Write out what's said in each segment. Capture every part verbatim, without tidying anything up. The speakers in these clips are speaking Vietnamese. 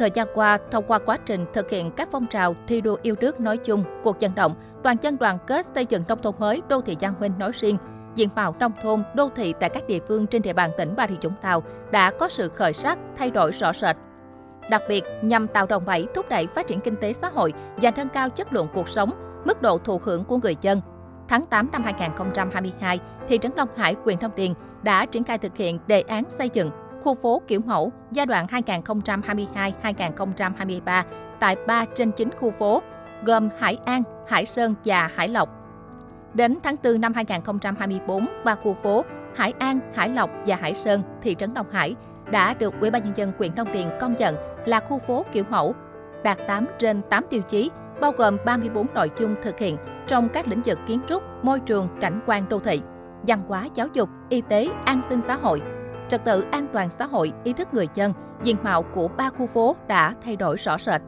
Thời gian qua, thông qua quá trình thực hiện các phong trào thi đua yêu nước nói chung, cuộc vận động, toàn dân đoàn kết xây dựng nông thôn mới, đô thị văn minh nói riêng, diện mạo nông thôn, đô thị tại các địa phương trên địa bàn tỉnh Bà Rịa Vũng Tàu đã có sự khởi sắc, thay đổi rõ rệt. Đặc biệt, nhằm tạo đòn bẩy thúc đẩy phát triển kinh tế xã hội và nâng cao chất lượng cuộc sống, mức độ thụ hưởng của người dân. tháng tám năm hai nghìn không trăm hai mươi hai, thị trấn Long Hải, huyện Thông Điền đã triển khai thực hiện đề án xây dựng khu phố kiểu mẫu giai đoạn hai nghìn không trăm hai mươi hai đến hai nghìn không trăm hai mươi ba tại ba trên chín khu phố, gồm Hải An, Hải Sơn và Hải Lộc. Đến tháng tư năm hai nghìn không trăm hai mươi tư, ba khu phố Hải An, Hải Lộc và Hải Sơn, thị trấn Long Hải đã được Ủy ban Nhân dân huyện Long Điền công nhận là khu phố kiểu mẫu, đạt tám trên tám tiêu chí, bao gồm ba mươi tư nội dung thực hiện trong các lĩnh vực kiến trúc, môi trường, cảnh quan đô thị, văn hóa giáo dục, y tế, an sinh xã hội, trật tự an toàn xã hội, ý thức người dân. Diện mạo của ba khu phố đã thay đổi rõ rệt.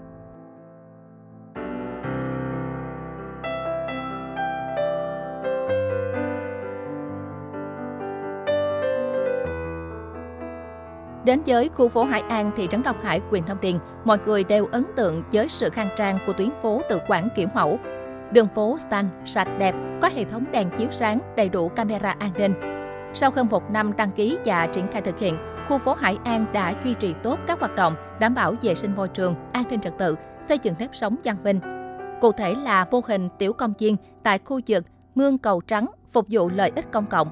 Đến với khu phố Hải An, thị trấn Long Hải, huyện Long Điền, mọi người đều ấn tượng với sự khang trang của tuyến phố tự quản kiểu mẫu. Đường phố xanh, sạch đẹp, có hệ thống đèn chiếu sáng, đầy đủ camera an ninh. Sau hơn một năm đăng ký và triển khai thực hiện, khu phố Hải An đã duy trì tốt các hoạt động đảm bảo vệ sinh môi trường, an ninh trật tự, xây dựng nếp sống văn minh. Cụ thể là mô hình tiểu công viên tại khu vực Mương Cầu Trắng phục vụ lợi ích công cộng.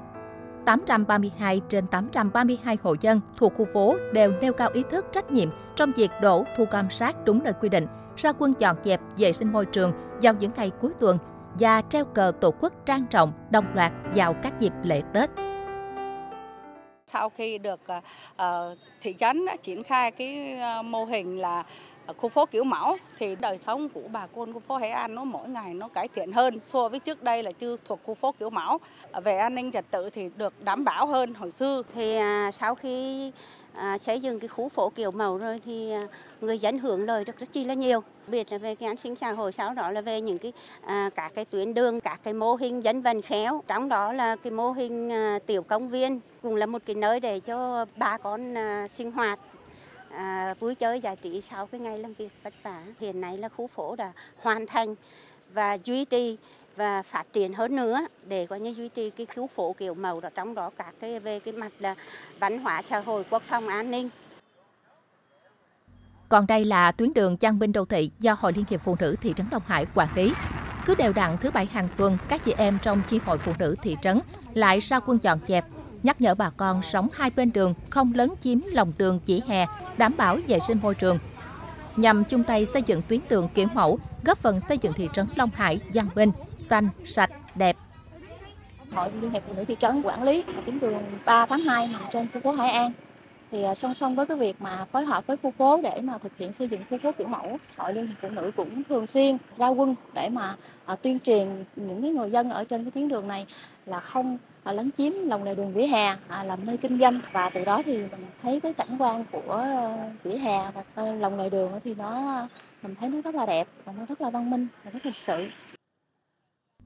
tám trăm ba mươi hai trên tám trăm ba mươi hai hộ dân thuộc khu phố đều nêu cao ý thức trách nhiệm trong việc đổ thu gom rác đúng nơi quy định, ra quân dọn dẹp vệ sinh môi trường vào những ngày cuối tuần và treo cờ Tổ quốc trang trọng đồng loạt vào các dịp lễ Tết. Sau khi được uh, thị trấn đã triển khai cái uh, mô hình là khu phố kiểu mẫu thì đời sống của bà con khu phố Hải An nó mỗi ngày nó cải thiện hơn so với trước đây là chưa thuộc khu phố kiểu mẫu. Về an ninh trật tự thì được đảm bảo hơn hồi xưa. Thì à, sau khi à, xây dựng cái khu phố kiểu mẫu rồi thì à, người dân hưởng lợi được rất chi là nhiều. Đặc biệt là về cái an sinh xã hội, sau đó là về những cái à, các cái tuyến đường, các cái mô hình dân vận khéo, trong đó là cái mô hình à, tiểu công viên cũng là một cái nơi để cho bà con à, sinh hoạt. À, vui chơi giải trí sau cái ngày làm việc vất vả. Hiện nay là khu phố đã hoàn thành và duy trì và phát triển hơn nữa để coi như duy trì cái khu phố kiểu mẫu đó, trong đó các cái về cái mặt là văn hóa xã hội, quốc phòng an ninh. Còn đây là tuyến đường Trang Minh đô thị do Hội Liên hiệp Phụ nữ thị trấn Long Hải quản lý. Cứ đều đặn thứ bảy hàng tuần, các chị em trong chi hội phụ nữ thị trấn lại ra quân dọn dẹp, nhắc nhở bà con sống hai bên đường không lấn chiếm lòng đường vỉa hè, đảm bảo vệ sinh môi trường. Nhằm chung tay xây dựng tuyến đường kiểu mẫu, góp phần xây dựng thị trấn Long Hải văn minh, xanh, sạch, đẹp. Hội Liên hiệp Phụ nữ thị trấn quản lý tuyến đường ba tháng hai nằm trên khu phố Hải An. Thì song song với cái việc mà phối hợp với khu phố để mà thực hiện xây dựng khu phố kiểu mẫu, Hội Liên hiệp Phụ nữ cũng thường xuyên ra quân để mà tuyên truyền những cái người dân ở trên cái tuyến đường này là không lấn chiếm lòng lề đường vỉa hè làm nơi kinh doanh, và từ đó thì mình thấy cái cảnh quan của vỉa hè và lòng lề đường thì nó mình thấy nó rất là đẹp và nó rất là văn minh và rất lịch sự.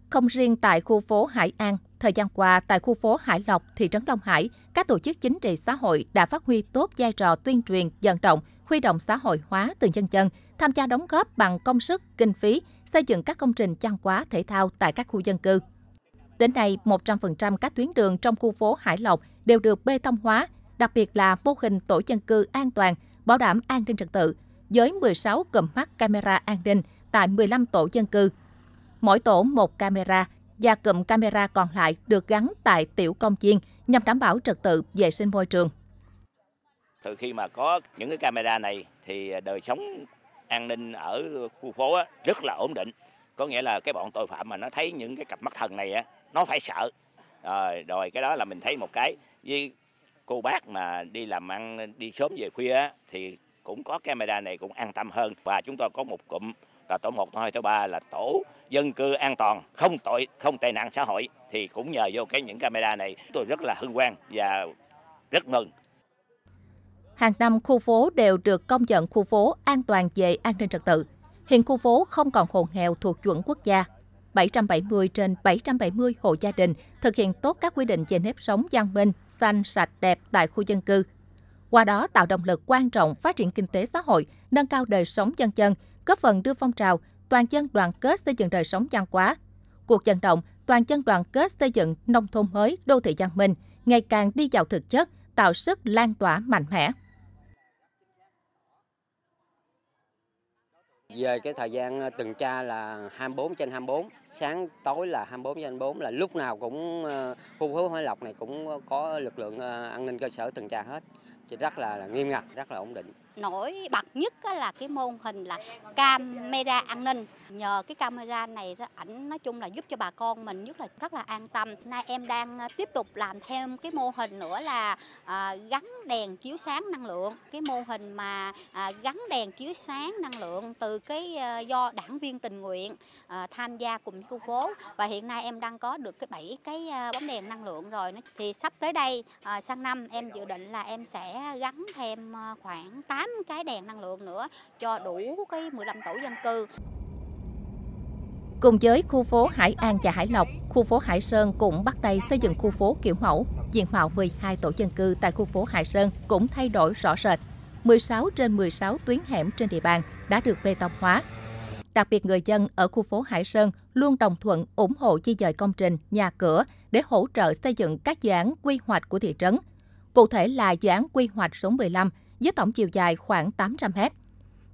Không riêng tại khu phố Hải An, thời gian qua tại khu phố Hải Lộc, thị trấn Long Hải, các tổ chức chính trị xã hội đã phát huy tốt vai trò tuyên truyền, vận động, huy động xã hội hóa từ nhân dân, tham gia đóng góp bằng công sức, kinh phí, xây dựng các công trình văn hóa thể thao tại các khu dân cư. Đến nay, một trăm phần trăm các tuyến đường trong khu phố Hải Lộc đều được bê tông hóa, đặc biệt là mô hình tổ dân cư an toàn, bảo đảm an ninh trật tự, với mười sáu cụm mắt camera an ninh tại mười lăm tổ dân cư. Mỗi tổ một camera và cụm camera còn lại được gắn tại tiểu công viên nhằm đảm bảo trật tự vệ sinh môi trường. Từ khi mà có những cái camera này thì đời sống an ninh ở khu phố rất là ổn định. Có nghĩa là cái bọn tội phạm mà nó thấy những cái cặp mắt thần này nó phải sợ. Rồi cái đó là mình thấy một cái. Với cô bác mà đi làm ăn đi sớm về khuya thì cũng có camera này cũng an tâm hơn. Và chúng tôi có một cụm là tổ một, tổ hai, tổ ba là tổ dân cư an toàn, không tội, không tệ nạn xã hội, thì cũng nhờ vô cái những camera này tôi rất là hân hoan và rất mừng. Hàng năm khu phố đều được công nhận khu phố an toàn về an ninh trật tự. Hiện khu phố không còn hộ nghèo thuộc chuẩn quốc gia. bảy trăm bảy mươi trên bảy trăm bảy mươi hộ gia đình thực hiện tốt các quy định về nếp sống văn minh, xanh, sạch, đẹp tại khu dân cư. qua đó tạo động lực quan trọng phát triển kinh tế xã hội, nâng cao đời sống dân dân, góp phần đưa phong trào toàn dân đoàn kết xây dựng đời sống văn hóa, cuộc vận động toàn dân đoàn kết xây dựng nông thôn mới, đô thị văn minh ngày càng đi vào thực chất, tạo sức lan tỏa mạnh mẽ. Về cái thời gian tuần tra là hai mươi bốn trên hai mươi bốn, sáng tối là hai mươi bốn trên hai mươi bốn, là lúc nào cũng khu phố Hải Lộc này cũng có lực lượng an ninh cơ sở tuần tra hết. Chỉ rất là, là nghiêm ngặt, rất là ổn định. Nổi bật nhất là cái mô hình là camera an ninh. Nhờ cái camera này, ảnh nói chung là giúp cho bà con mình nhất là rất là an tâm. Nay em đang tiếp tục làm thêm cái mô hình nữa là à, gắn đèn chiếu sáng năng lượng. Cái mô hình mà à, gắn đèn chiếu sáng năng lượng từ cái à, do đảng viên tình nguyện à, tham gia cùng khu phố. Và hiện nay em đang có được cái bảy cái à, bóng đèn năng lượng rồi. Thì sắp tới đây à, sang năm em dự định là em sẽ gắn thêm khoảng tám cái đèn năng lượng nữa cho đủ cái mười lăm tổ dân cư. Cùng với khu phố Hải An và Hải Lộc, khu phố Hải Sơn cũng bắt tay xây dựng khu phố kiểu mẫu. Diện mạo mười hai tổ dân cư tại khu phố Hải Sơn cũng thay đổi rõ rệt. mười sáu trên mười sáu tuyến hẻm trên địa bàn đã được bê tông hóa. Đặc biệt người dân ở khu phố Hải Sơn luôn đồng thuận ủng hộ di dời công trình, nhà cửa để hỗ trợ xây dựng các dự án quy hoạch của thị trấn. Cụ thể là dự án quy hoạch số mười lăm với tổng chiều dài khoảng tám trăm mét.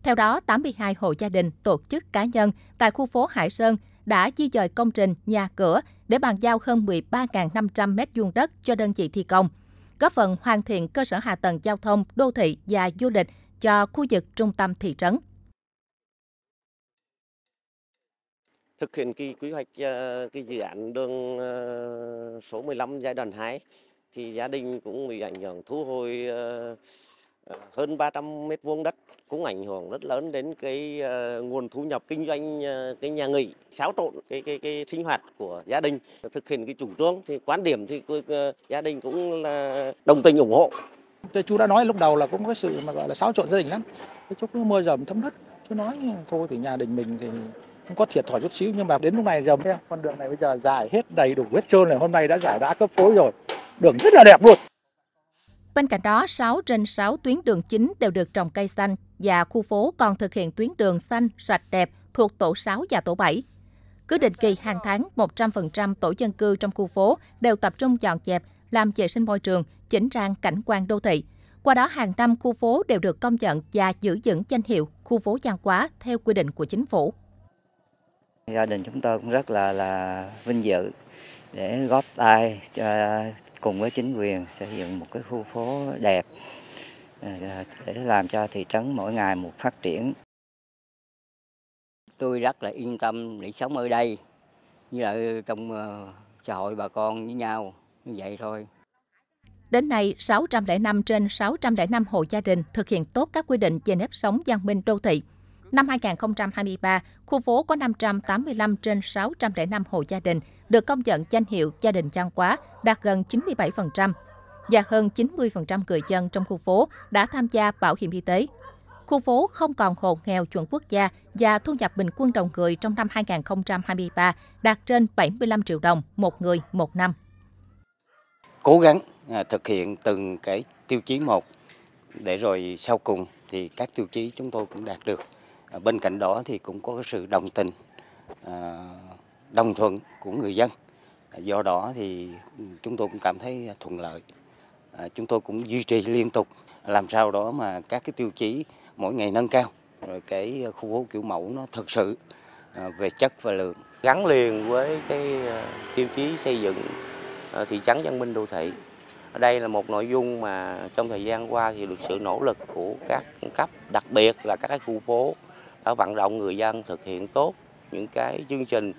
Theo đó, tám mươi hai hộ gia đình, tổ chức cá nhân tại khu phố Hải Sơn đã di dời công trình, nhà cửa để bàn giao hơn mười ba nghìn năm trăm mét vuông đất cho đơn vị thi công, góp phần hoàn thiện cơ sở hạ tầng giao thông, đô thị và du lịch cho khu vực trung tâm thị trấn. Thực hiện cái quy hoạch cái dự án đường số mười lăm giai đoạn hai, thì gia đình cũng bị ảnh hưởng, thu hồi hơn ba trăm mét vuông đất, cũng ảnh hưởng rất lớn đến cái nguồn thu nhập kinh doanh cái nhà nghỉ, xáo trộn cái cái cái sinh hoạt của gia đình. Thực hiện cái chủ trương thì quan điểm thì gia đình cũng là đồng tình ủng hộ. Chú đã nói lúc đầu là cũng có sự mà gọi là xáo trộn gia đình lắm. Chú cứ mưa dầm thấm đất, chú nói thôi thì nhà đình mình thì cũng có thiệt thòi chút xíu, nhưng mà đến lúc này dầm, con đường này bây giờ giải hết đầy đủ hết trơn rồi, hôm nay đã giải đã cấp phối rồi. Đường rất là đẹp luôn. Bên cạnh đó, sáu trên sáu tuyến đường chính đều được trồng cây xanh và khu phố còn thực hiện tuyến đường xanh sạch đẹp thuộc tổ sáu và tổ bảy. Cứ định kỳ hàng tháng, một trăm phần trăm tổ dân cư trong khu phố đều tập trung dọn dẹp, làm vệ sinh môi trường, chỉnh trang cảnh quan đô thị. Qua đó hàng năm khu phố đều được công nhận và giữ vững danh hiệu khu phố văn hóa theo quy định của chính phủ. Gia đình chúng tôi cũng rất là là vinh dự để góp tay cho cùng với chính quyền xây dựng một cái khu phố đẹp để làm cho thị trấn mỗi ngày một phát triển. Tôi rất là yên tâm để sống ở đây, như là trong xã hội bà con với nhau như vậy thôi. Đến nay, sáu trăm lẻ năm trên sáu trăm lẻ năm hộ gia đình thực hiện tốt các quy định về nếp sống văn minh đô thị. Năm hai nghìn không trăm hai mươi ba, khu phố có năm trăm tám mươi lăm trên sáu trăm lẻ năm hộ gia đình được công nhận danh hiệu gia đình văn hóa, đạt gần chín mươi bảy phần trăm và hơn chín mươi phần trăm người dân trong khu phố đã tham gia bảo hiểm y tế. Khu phố không còn hộ nghèo chuẩn quốc gia và thu nhập bình quân đầu người trong năm hai nghìn không trăm hai mươi ba đạt trên bảy mươi lăm triệu đồng một người một năm. Cố gắng thực hiện từng cái tiêu chí một để rồi sau cùng thì các tiêu chí chúng tôi cũng đạt được. Bên cạnh đó thì cũng có sự đồng tình, đồng thuận của người dân. Do đó thì chúng tôi cũng cảm thấy thuận lợi. Chúng tôi cũng duy trì liên tục làm sao đó mà các cái tiêu chí mỗi ngày nâng cao. Rồi cái khu phố kiểu mẫu nó thực sự về chất và lượng. Gắn liền với cái tiêu chí xây dựng thị trấn văn minh đô thị. Ở đây là một nội dung mà trong thời gian qua thì được sự nỗ lực của các cấp, đặc biệt là các cái khu phố đã vận động người dân thực hiện tốt những cái chương trình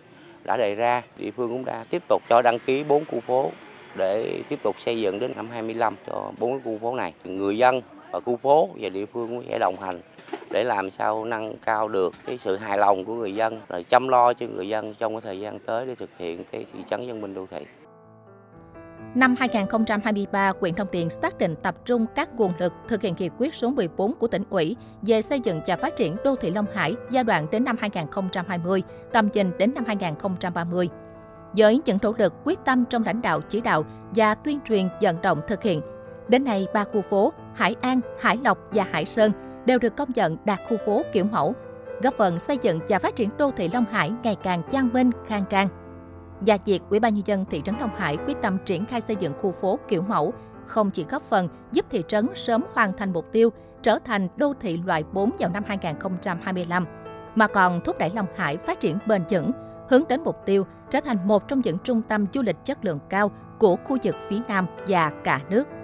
đã đề ra. Địa phương cũng đã tiếp tục cho đăng ký bốn khu phố để tiếp tục xây dựng đến năm hai mươi lăm cho bốn khu phố này. Người dân và khu phố và địa phương cũng sẽ đồng hành để làm sao nâng cao được cái sự hài lòng của người dân, rồi chăm lo cho người dân trong cái thời gian tới để thực hiện cái thị trấn văn minh đô thị. Năm hai nghìn không trăm hai mươi ba, huyện Thông Điền xác định tập trung các nguồn lực thực hiện nghị quyết số mười bốn của tỉnh ủy về xây dựng và phát triển đô thị Long Hải giai đoạn đến năm hai nghìn không trăm hai mươi, tầm nhìn đến năm hai nghìn không trăm ba mươi. Với những nỗ lực quyết tâm trong lãnh đạo chỉ đạo và tuyên truyền vận động thực hiện, Đến nay, ba khu phố Hải An, Hải Lộc và Hải Sơn đều được công nhận đạt khu phố kiểu mẫu, góp phần xây dựng và phát triển đô thị Long Hải ngày càng văn minh, khang trang. Và việc Ủy ban Nhân dân thị trấn Long Hải quyết tâm triển khai xây dựng khu phố kiểu mẫu không chỉ góp phần giúp thị trấn sớm hoàn thành mục tiêu trở thành đô thị loại bốn vào năm hai nghìn không trăm hai mươi lăm, mà còn thúc đẩy Long Hải phát triển bền vững, hướng đến mục tiêu trở thành một trong những trung tâm du lịch chất lượng cao của khu vực phía Nam và cả nước.